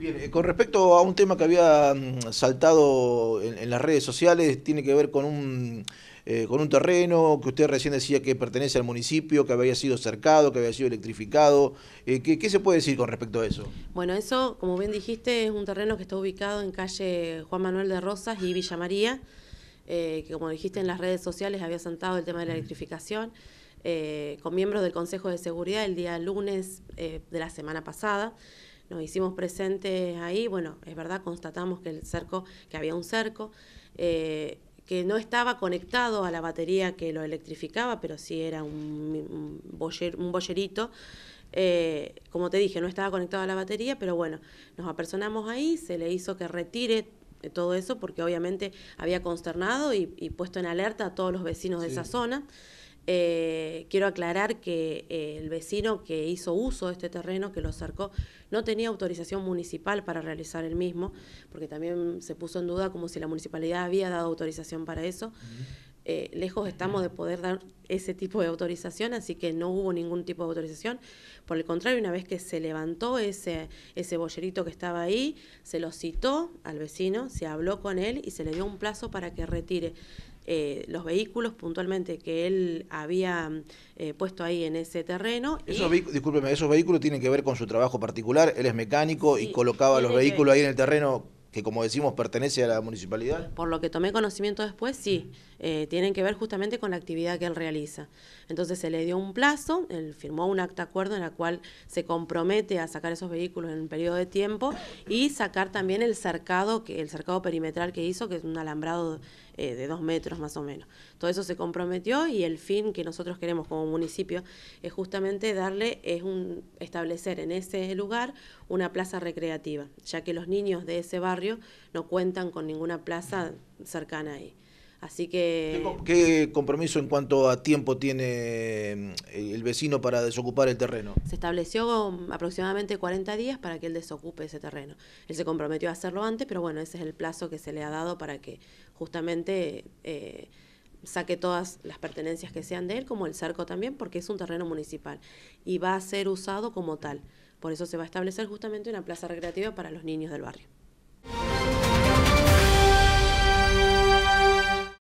Bien, con respecto a un tema que había saltado en las redes sociales, tiene que ver con un terreno que usted recién decía que pertenece al municipio, que había sido cercado, que había sido electrificado. ¿Qué se puede decir con respecto a eso? Bueno, eso, como bien dijiste, es un terreno que está ubicado en calle Juan Manuel de Rosas y Villa María, que como dijiste en las redes sociales había saltado el tema de la electrificación, con miembros del Consejo de Seguridad el día lunes de la semana pasada. Nos hicimos presentes ahí, bueno, es verdad, constatamos que el cerco, que había un cerco, que no estaba conectado a la batería que lo electrificaba, pero sí era un boyerito. Como te dije, no estaba conectado a la batería, pero bueno, nos apersonamos ahí, se le hizo que retire todo eso, porque obviamente había consternado y puesto en alerta a todos los vecinos de esa zona. Quiero aclarar que el vecino que hizo uso de este terreno, que lo cercó, no tenía autorización municipal para realizar el mismo, porque también se puso en duda como si la municipalidad había dado autorización para eso. Lejos estamos de poder dar ese tipo de autorización, así que no hubo ningún tipo de autorización. Por el contrario, una vez que se levantó ese boyerito que estaba ahí, se lo citó al vecino, se habló con él y se le dio un plazo para que retire los vehículos puntualmente que él había puesto ahí en ese terreno. Discúlpeme, esos vehículos tienen que ver con su trabajo particular, él es mecánico y colocaba los vehículos ahí en el terreno que, como decimos, pertenece a la municipalidad. Por lo que tomé conocimiento después, sí, tienen que ver justamente con la actividad que él realiza. Entonces se le dio un plazo, él firmó un acta acuerdo en la cual se compromete a sacar esos vehículos en un periodo de tiempo y sacar también el cercado perimetral que hizo, que es un alambrado de 2 metros más o menos. Todo eso se comprometió y el fin que nosotros queremos como municipio es justamente establecer en ese lugar una plaza recreativa, ya que los niños de ese barrio no cuentan con ninguna plaza cercana ahí. Así que... ¿Qué compromiso en cuanto a tiempo tiene el vecino para desocupar el terreno? Se estableció aproximadamente 40 días para que él desocupe ese terreno. Él se comprometió a hacerlo antes, pero bueno, ese es el plazo que se le ha dado para que justamente saque todas las pertenencias que sean de él, como el cerco también, porque es un terreno municipal y va a ser usado como tal. Por eso se va a establecer justamente una plaza recreativa para los niños del barrio.